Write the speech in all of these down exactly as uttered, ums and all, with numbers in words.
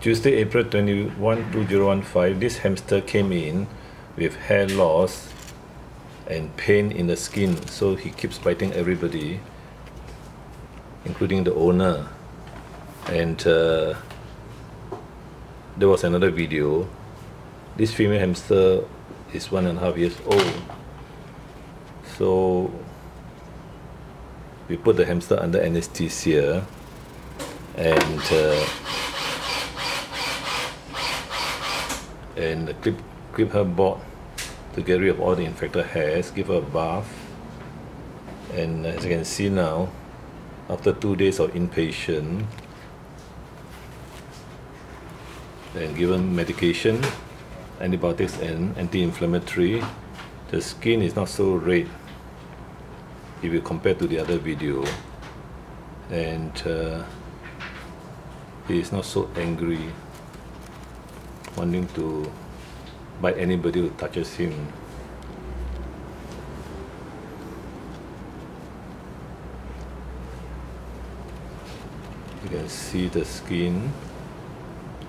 Tuesday, April twenty-first, two thousand fifteen, this hamster came in with hair loss and pain in the skin, so he keeps biting everybody, including the owner. And uh, there was another video. This female hamster is one and a half years old, so we put the hamster under anesthesia, and uh, and clip clip her board to get rid of all the infected hairs. Give her a bath, and as you can see now, after two days of inpatient and given medication, antibiotics and anti-inflammatory, the skin is not so red if you compare to the other video, and uh, he is not so angry, wanting to bite anybody who touches him. You can see the skin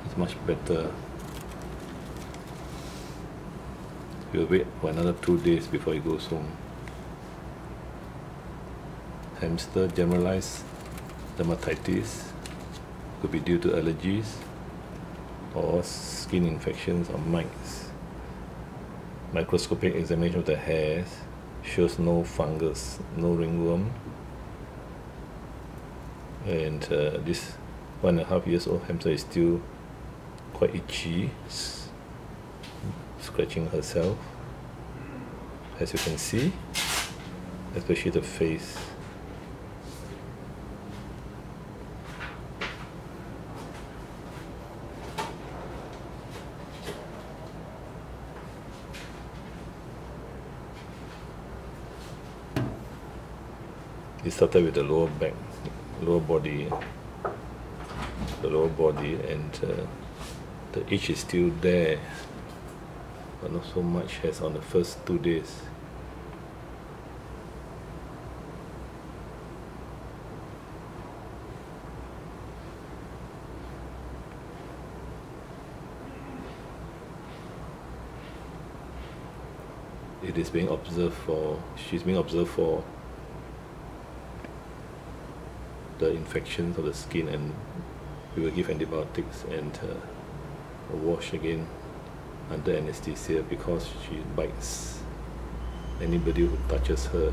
is much better. We'll wait for another two days before he goes home. Hamster generalized dermatitis could be due to allergies or skin infections or mites. Microscopic examination of the hairs shows no fungus, no ringworm, and uh, this one and a half years old hamster is still quite itchy, scratching herself, as you can see, especially the face. It started with the lower back, lower body, the lower body, and uh, the itch is still there, but not so much as on the first two days. It is being observed for, she's being observed for the infections of the skin, and we will give antibiotics and uh, a wash again under anesthesia, because she bites anybody who touches her.